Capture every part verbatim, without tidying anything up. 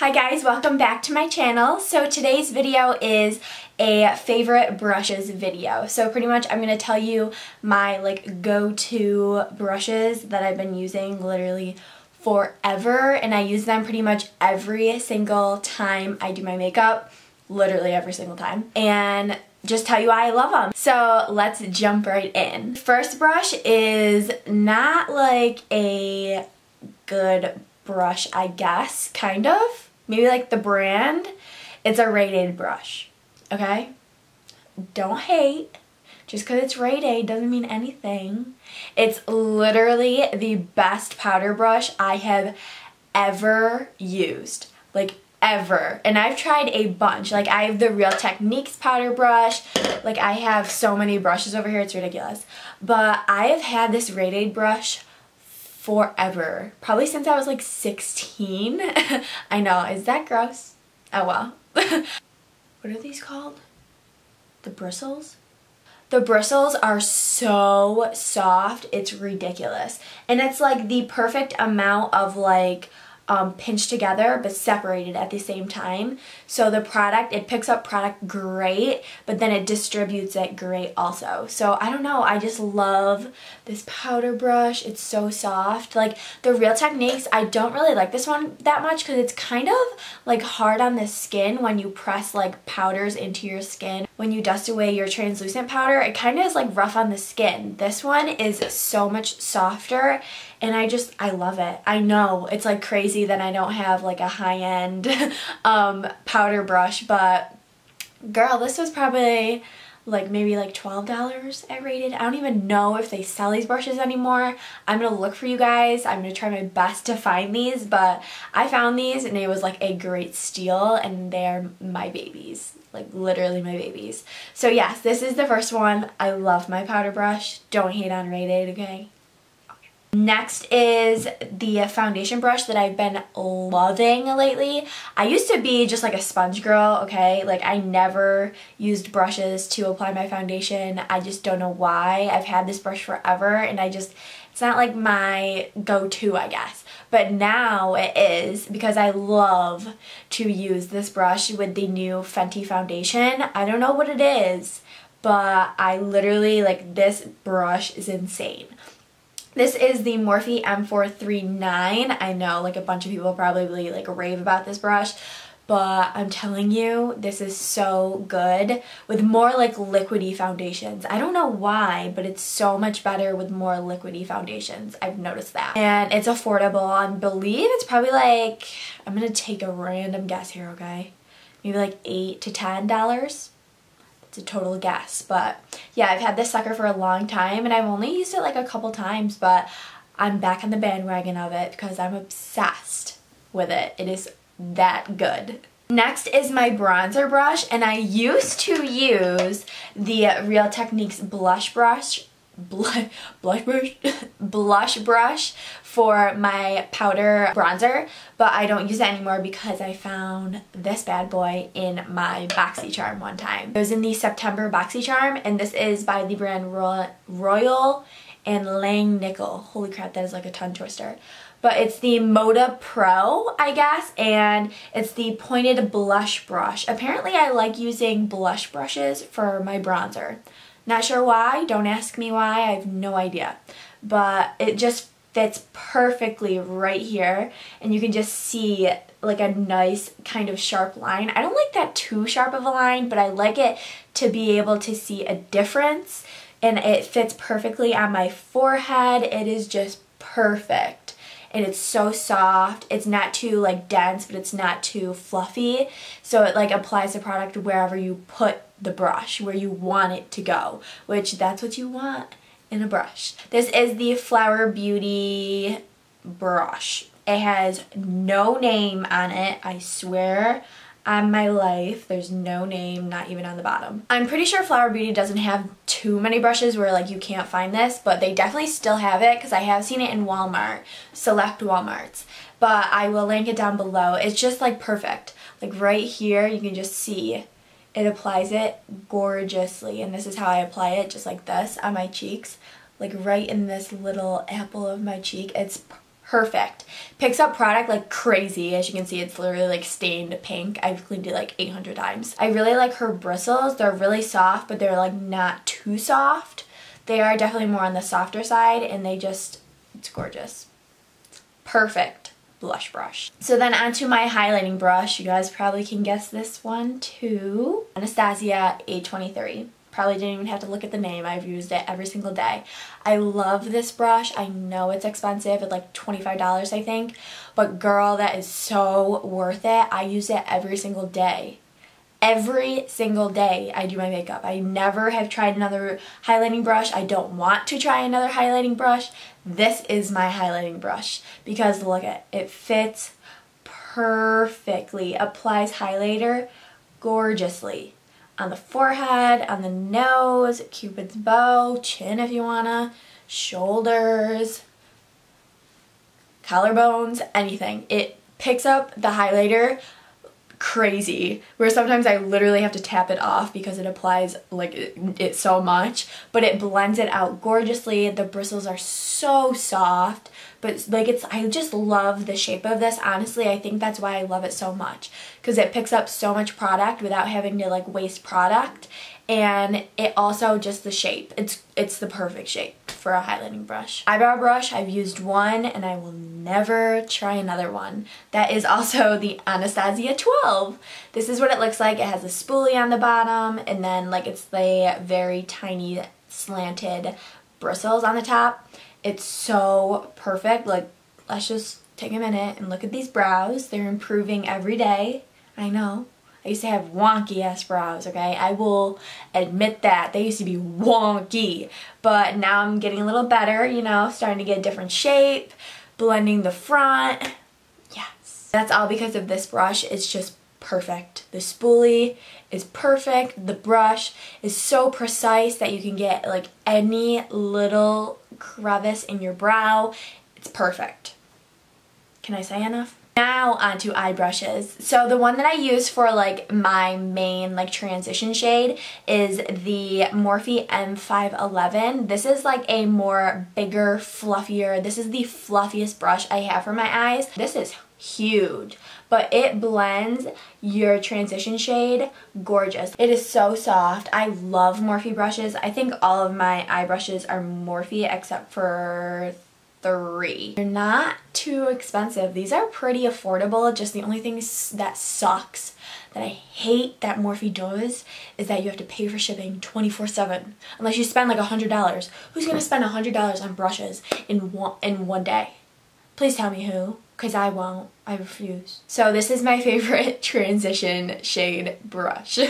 Hi guys, welcome back to my channel. So today's video is a favorite brushes video. So pretty much I'm gonna tell you my like go-to brushes that I've been using literally forever, and I use them pretty much every single time I do my makeup, literally every single time, and just tell you why I love them. So let's jump right in. First brush is not like a good brush, I guess, kind of. Maybe like the brand, it's a Rite Aid brush, okay? Don't hate. Just because it's Rite Aid doesn't mean anything. It's literally the best powder brush I have ever used, like ever. And I've tried a bunch. Like I have the Real Techniques powder brush. Like I have so many brushes over here, it's ridiculous. But I have had this Rite Aid brush forever, probably since I was like sixteen. I know, is that gross? Oh well. What are these called? The bristles? The bristles are so soft, it's ridiculous. And it's like the perfect amount of like um, pinched together but separated at the same time. So the product, it picks up product great, but then it distributes it great also. So I don't know, I just love this powder brush. It's so soft. Like the Real Techniques, I don't really like this one that much because it's kind of like hard on the skin when you press like powders into your skin. When you dust away your translucent powder, it kind of is like rough on the skin. This one is so much softer, and I just, I love it. I know it's like crazy that I don't have like a high-end um, powder brush, but girl, this was probably like maybe like twelve dollars at Rite Aid. I don't even know if they sell these brushes anymore. I'm gonna look for you guys. I'm gonna try my best to find these, but I found these and it was like a great steal, and they're my babies, like literally my babies. So yes, this is the first one. I love my powder brush. Don't hate on Rite Aid, okay? Next is the foundation brush that I've been loving lately. I used to be just like a sponge girl, okay? Like I never used brushes to apply my foundation. I just don't know why. I've had this brush forever, and I just, it's not like my go-to, I guess. But now it is, because I love to use this brush with the new Fenty foundation. I don't know what it is, but I literally, like, this brush is insane. This is the Morphe M four thirty-nine. I know like a bunch of people probably like rave about this brush, but I'm telling you, this is so good with more like liquidy foundations. I don't know why, but it's so much better with more liquidy foundations. I've noticed that. And it's affordable. I believe it's probably like, I'm gonna take a random guess here, okay? Maybe like eight to ten dollars. It's a total guess, but yeah, I've had this sucker for a long time, and I've only used it like a couple times, but I'm back on the bandwagon of it because I'm obsessed with it. It is that good. Next is my bronzer brush, and I used to use the Real Techniques blush brush Blush, blush brush blush brush for my powder bronzer, but I don't use it anymore because I found this bad boy in my Boxycharm one time. It was in the September Boxycharm, and this is by the brand Royal, Royal and Langnickel. Holy crap, that is like a tongue twister. But it's the MODA Pro, I guess, and it's the pointed blush brush. Apparently I like using blush brushes for my bronzer. Not sure why, don't ask me why, I have no idea. But it just fits perfectly right here, and you can just see like a nice kind of sharp line. I don't like that too sharp of a line, but I like it to be able to see a difference, and it fits perfectly on my forehead. It is just perfect, and it's so soft. It's not too like dense, but it's not too fluffy, so it like applies the product wherever you put the brush, where you want it to go, which that's what you want in a brush. This is the Flower Beauty brush. It has no name on it, I swear on my life. There's no name, not even on the bottom. I'm pretty sure Flower Beauty doesn't have too many brushes where like you can't find this, but they definitely still have it because I have seen it in Walmart, select Walmarts. But I will link it down below. It's just like perfect. Like right here, you can just see it applies it gorgeously, and this is how I apply it, just like this on my cheeks, like right in this little apple of my cheek. It's perfect. Picks up product like crazy. As you can see, it's literally like stained pink. I've cleaned it like eight hundred times. I really like her bristles. They're really soft, but they're like not too soft. They are definitely more on the softer side, and they just, it's gorgeous. Perfect blush brush. So then onto my highlighting brush. You guys probably can guess this one too. Anastasia eight twenty-three. Probably didn't even have to look at the name. I've used it every single day. I love this brush. I know it's expensive at like twenty-five dollars I think, but girl, that is so worth it. I use it every single day. Every single day I do my makeup. I never have tried another highlighting brush. I don't want to try another highlighting brush. This is my highlighting brush because look at it. It fits perfectly. Applies highlighter gorgeously. On the forehead, on the nose, Cupid's bow, chin if you wanna, shoulders, collarbones, anything. It picks up the highlighter crazy, where sometimes I literally have to tap it off because it applies like it, it so much, but it blends it out gorgeously. The bristles are so soft, but like it's, I just love the shape of this. Honestly, I think that's why I love it so much, because it picks up so much product without having to like waste product, and it also just the shape, it's it's the perfect shape for a highlighting brush. Eyebrow brush, I've used one and I will never try another one. That is also the Anastasia twelve. This is what it looks like. It has a spoolie on the bottom, and then like it's the very tiny slanted bristles on the top. It's so perfect. Like, let's just take a minute and look at these brows. They're improving every day. I know. I used to have wonky ass brows, okay? I will admit that. They used to be wonky, but now I'm getting a little better, you know, starting to get a different shape, blending the front. Yes. That's all because of this brush. It's just perfect. The spoolie is perfect. The brush is so precise that you can get like any little crevice in your brow. It's perfect. Can I say enough? Now onto eye brushes. So the one that I use for like my main like transition shade is the Morphe M five eleven. This is like a more bigger, fluffier. This is the fluffiest brush I have for my eyes. This is huge, but it blends your transition shade gorgeous. It is so soft. I love Morphe brushes. I think all of my eye brushes are Morphe except for three. They're not too expensive. These are pretty affordable. Just the only thing that sucks, that I hate that Morphe does, is that you have to pay for shipping twenty-four seven. Unless you spend like a hundred dollars. Who's gonna spend a hundred dollars on brushes in one, in one day? Please tell me who, because I won't. I refuse. So this is my favorite transition shade brush.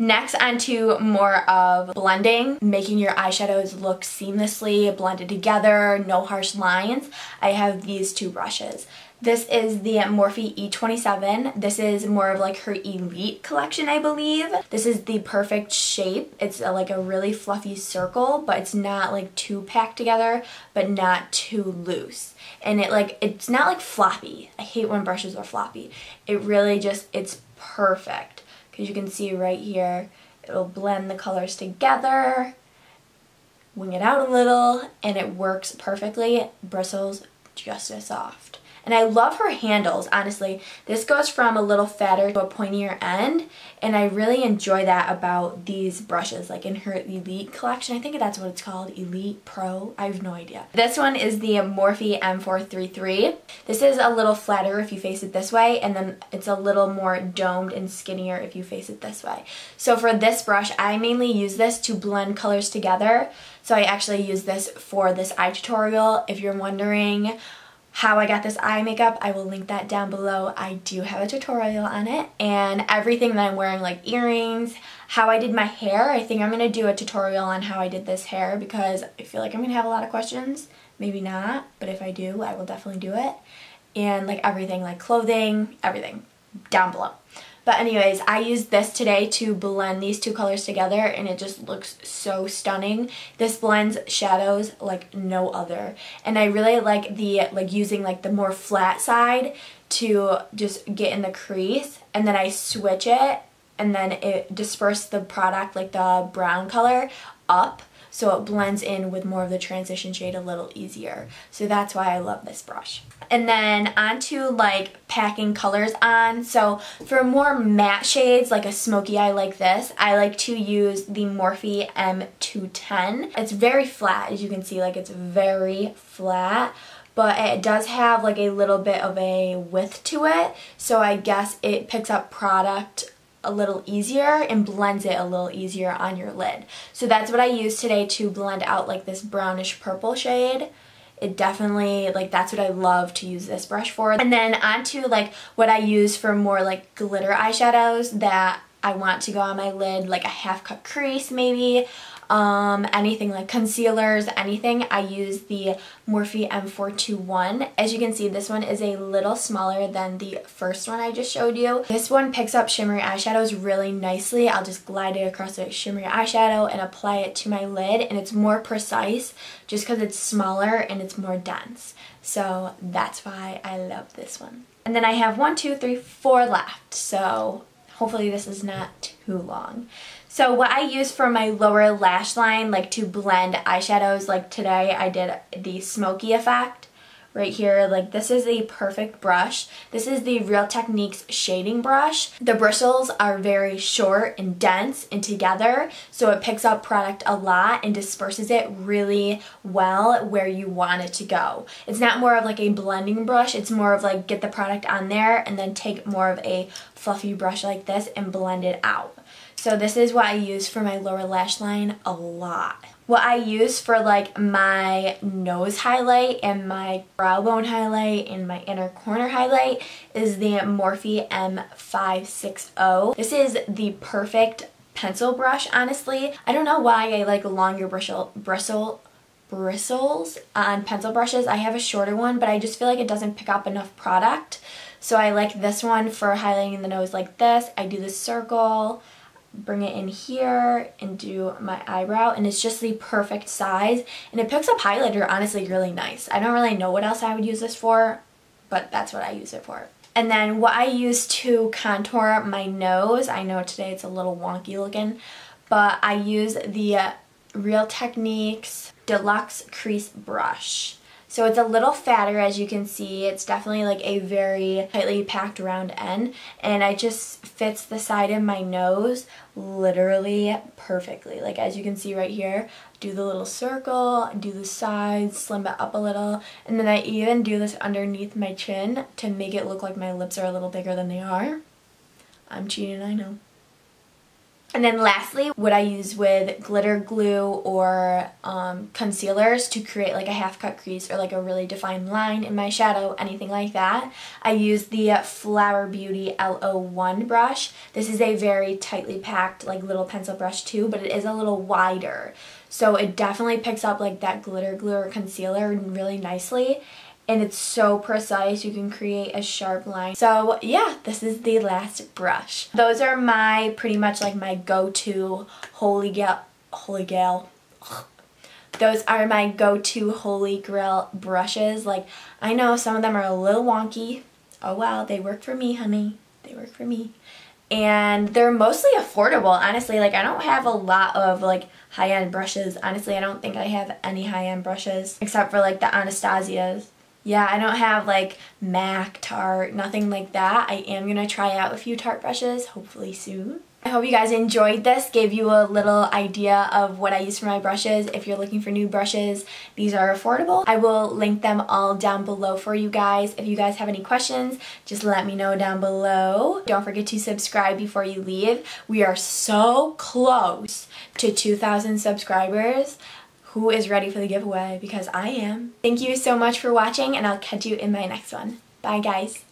Next, onto more of blending, making your eyeshadows look seamlessly blended together, no harsh lines. I have these two brushes. This is the Morphe E twenty-seven. This is more of like her Elite collection, I believe. This is the perfect shape. It's a, like a really fluffy circle, but it's not like too packed together, but not too loose. And it like, it's not like floppy. I hate when brushes are floppy. It really just, it's perfect. As you can see right here, it'll blend the colors together, wing it out a little, and it works perfectly. Bristles just as soft. And I love her handles, honestly. This goes from a little fatter to a pointier end, and I really enjoy that about these brushes, like in her Elite collection. I think that's what it's called, Elite Pro. I have no idea. This one is the Morphe M four thirty-three. This is a little flatter if you face it this way, and then it's a little more domed and skinnier if you face it this way. So for this brush, I mainly use this to blend colors together. So I actually use this for this eye tutorial. If you're wondering how I got this eye makeup, I will link that down below. I do have a tutorial on it, and everything that I'm wearing, like earrings, how I did my hair. I think I'm going to do a tutorial on how I did this hair because I feel like I'm going to have a lot of questions. Maybe not, but if I do, I will definitely do it. And like everything, like clothing, everything, down below. But anyways, I used this today to blend these two colors together, and it just looks so stunning. This blends shadows like no other. And I really like the like using like the more flat side to just get in the crease, and then I switch it, and then it disperses the product, like the brown color, up. so it blends in with more of the transition shade a little easier. So that's why I love this brush. And then onto like packing colors on. So for more matte shades, like a smoky eye like this, I like to use the Morphe M two ten. It's very flat, as you can see, like it's very flat, but it does have like a little bit of a width to it, so I guess it picks up product a little easier and blends it a little easier on your lid. So that's what I used today to blend out like this brownish purple shade. It definitely, like, that's what I love to use this brush for. And then onto like what I use for more like glitter eyeshadows that I want to go on my lid, like a half cut crease maybe. Um, anything like concealers, anything, I use the Morphe M four twenty-one. As you can see, this one is a little smaller than the first one I just showed you. This one picks up shimmery eyeshadows really nicely. I'll just glide it across a shimmery eyeshadow and apply it to my lid, and it's more precise just because it's smaller and it's more dense. So that's why I love this one. And then I have one, two, three, four left, so hopefully this is not too long. So what I use for my lower lash line, like to blend eyeshadows, like today I did the smoky effect right here. Like this is a perfect brush. This is the Real Techniques shading brush. The bristles are very short and dense and together, so it picks up product a lot and disperses it really well where you want it to go. It's not more of like a blending brush, it's more of like get the product on there and then take more of a fluffy brush like this and blend it out. So this is what I use for my lower lash line a lot. What I use for like my nose highlight and my brow bone highlight and my inner corner highlight is the Morphe M five sixty. This is the perfect pencil brush, honestly. I don't know why I like longer bristle, bristle, bristles on pencil brushes. I have a shorter one, but I just feel like it doesn't pick up enough product. So I like this one for highlighting the nose like this. I do the circle, bring it in here and do my eyebrow, and it's just the perfect size, and it picks up highlighter honestly really nice. I don't really know what else I would use this for, but that's what I use it for. And then what I use to contour my nose, I know today it's a little wonky looking, but I use the Real Techniques Deluxe Crease Brush. So it's a little fatter, as you can see. It's definitely like a very tightly packed round end, and it just fits the side of my nose literally perfectly. Like as you can see right here, do the little circle, do the sides, slim it up a little, and then I even do this underneath my chin to make it look like my lips are a little bigger than they are. I'm cheating, I know. And then lastly, what I use with glitter glue or um, concealers to create like a half cut crease or like a really defined line in my shadow, anything like that, I use the Flower Beauty L oh one brush. This is a very tightly packed like little pencil brush too, but it is a little wider. So it definitely picks up like that glitter glue or concealer really nicely. And it's so precise, you can create a sharp line. So yeah, this is the last brush. Those are my, pretty much like my go-to holy grail, holy grail. Those are my go-to holy grail brushes. Like, I know some of them are a little wonky. Oh well, they work for me, honey. They work for me. And they're mostly affordable, honestly. Like, I don't have a lot of like high-end brushes. Honestly, I don't think I have any high-end brushes except for like the Anastasias. Yeah, I don't have like MAC, Tarte, nothing like that. I am going to try out a few Tarte brushes, hopefully soon. I hope you guys enjoyed this, gave you a little idea of what I use for my brushes. If you're looking for new brushes, these are affordable. I will link them all down below for you guys. If you guys have any questions, just let me know down below. Don't forget to subscribe before you leave. We are so close to two thousand subscribers. Who is ready for the giveaway? Because I am. Thank you so much for watching, and I'll catch you in my next one. Bye guys.